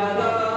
يا